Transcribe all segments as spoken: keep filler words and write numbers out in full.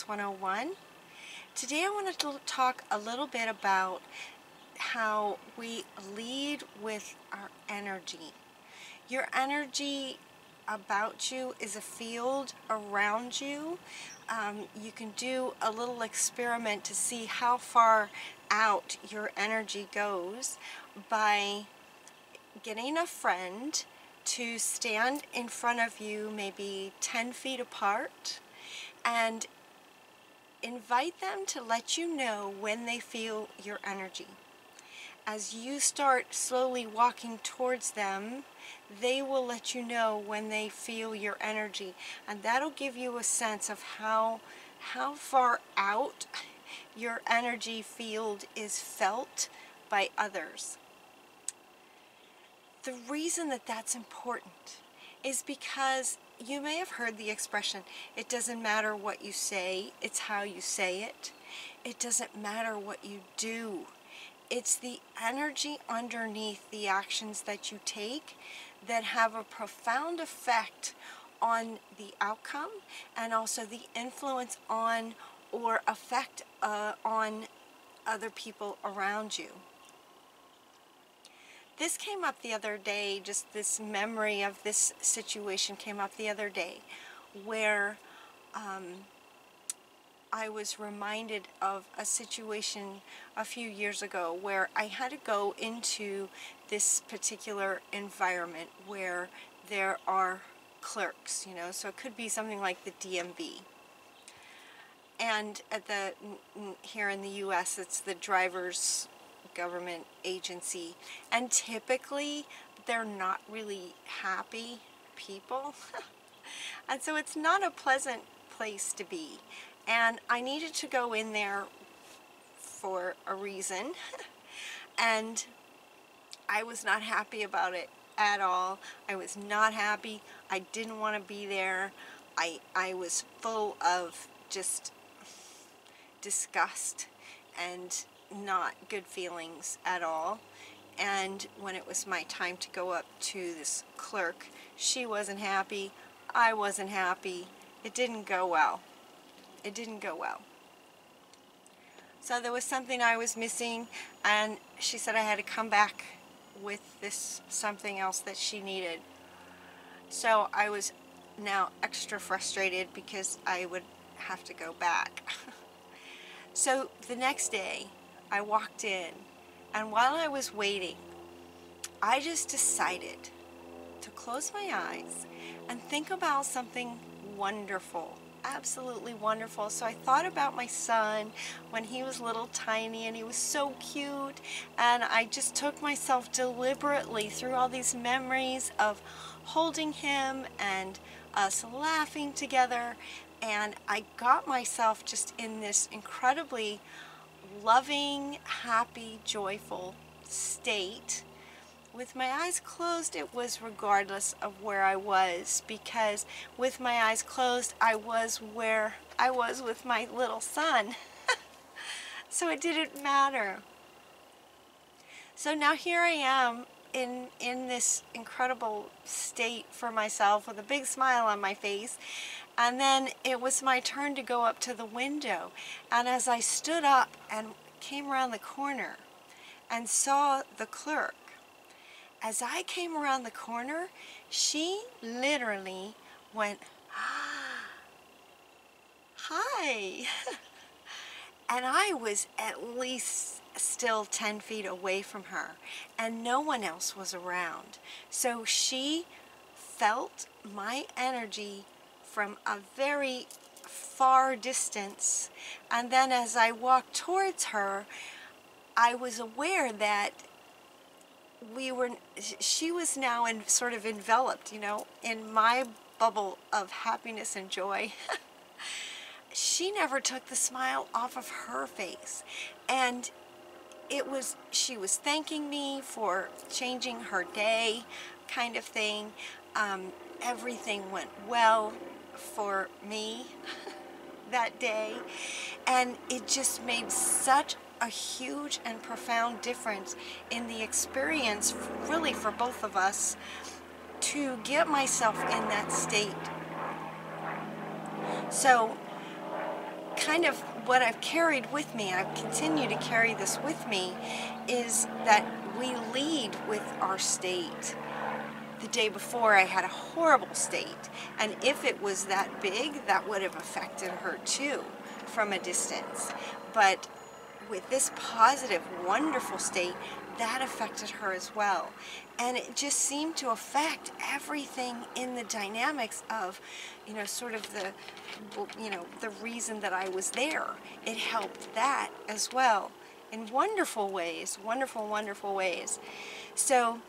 Insights one oh one. Today I want to talk a little bit about how we lead with our energy. Your energy about you is a field around you. Um, you can do a little experiment to see how far out your energy goes by getting a friend to stand in front of you maybe ten feet apart and invite them to let you know when they feel your energy. As you start slowly walking towards them, they will let you know when they feel your energy, and that'll give you a sense of how how far out your energy field is felt by others. The reason that that's important is because you may have heard the expression, it doesn't matter what you say, it's how you say it. It doesn't matter what you do. It's the energy underneath the actions that you take that have a profound effect on the outcome and also the influence on or effect uh, on other people around you. This came up the other day, just this memory of this situation came up the other day where um, I was reminded of a situation a few years ago where I had to go into this particular environment where there are clerks, you know, so it could be something like the D M V. And at the, here in the U S it's the driver's government agency, and typically they're not really happy people and so it's not a pleasant place to be, and I needed to go in there for a reason and I was not happy about it at all. I was not happy. I didn't want to be there. I, I was full of just disgust and not good feelings at all. And when it was my time to go up to this clerk, she wasn't happy, I wasn't happy. It didn't go well. It didn't go well. So there was something I was missing, and she said I had to come back with this something else that she needed. So I was now extra frustrated because I would have to go back. So the next day I walked in, and while I was waiting, I just decided to close my eyes and think about something wonderful, absolutely wonderful. So I thought about my son when he was little tiny, and he was so cute, and I just took myself deliberately through all these memories of holding him and us laughing together, and I got myself just in this incredibly loving, happy, joyful state. With my eyes closed, it was regardless of where I was, because with my eyes closed, I was where I was with my little son. So it didn't matter. So now here I am in in this incredible state for myself with a big smile on my face. And then it was my turn to go up to the window, and as I stood up and came around the corner and saw the clerk, as I came around the corner, she literally went, ah, hi. And I was at least still ten feet away from her, and no one else was around. So she felt my energy from a very far distance, and then as I walked towards her, I was aware that we were, she was now in, sort of enveloped, you know, in my bubble of happiness and joy. She never took the smile off of her face, and it was, she was thanking me for changing her day, kind of thing. Um, everything went well for me that day, and it just made such a huge and profound difference in the experience, really, for both of us to get myself in that state. So kind of what I've carried with me, and I continue to carry this with me, is that we lead with our state. The day before, I had a horrible state, and if it was that big, that would have affected her too from a distance. But with this positive, wonderful state, that affected her as well. And it just seemed to affect everything in the dynamics of, you know, sort of the, you know, the reason that I was there. It helped that as well in wonderful ways, wonderful, wonderful ways. So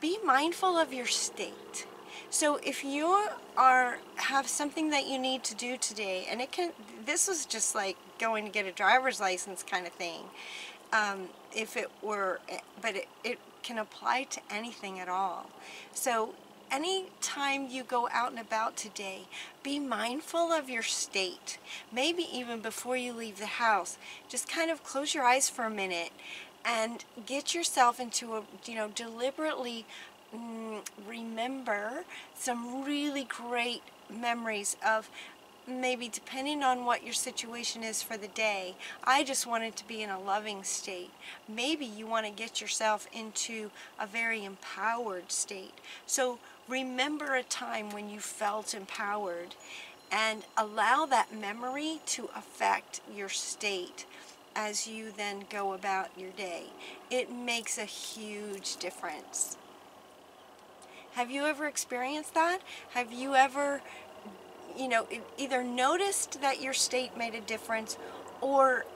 be mindful of your state. So if you are have something that you need to do today, and it can, this is just like going to get a driver's license kind of thing. Um, if it were, but it, it can apply to anything at all. So any time you go out and about today, be mindful of your state. Maybe even before you leave the house, just kind of close your eyes for a minute and get yourself into a, you know, deliberately mm, remember some really great memories of, maybe depending on what your situation is for the day. I just wanted to be in a loving state. Maybe you want to get yourself into a very empowered state. So remember a time when you felt empowered and allow that memory to affect your state as you then go about your day. It makes a huge difference. Have you ever experienced that? Have you ever you know, either noticed that your state made a difference or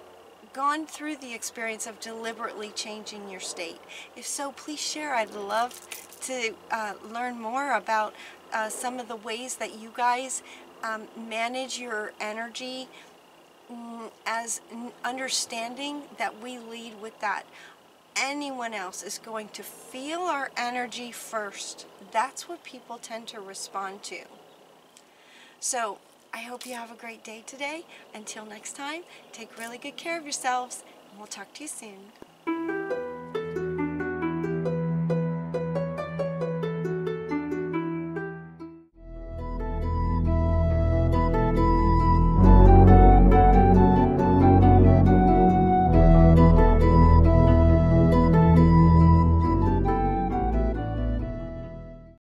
gone through the experience of deliberately changing your state? If so, please share. I'd love to uh, learn more about uh, some of the ways that you guys um, manage your energy, mm, as understanding that we lead with that. Anyone else is going to feel our energy first. That's what people tend to respond to. So I hope you have a great day today. Until next time, take really good care of yourselves, and we'll talk to you soon.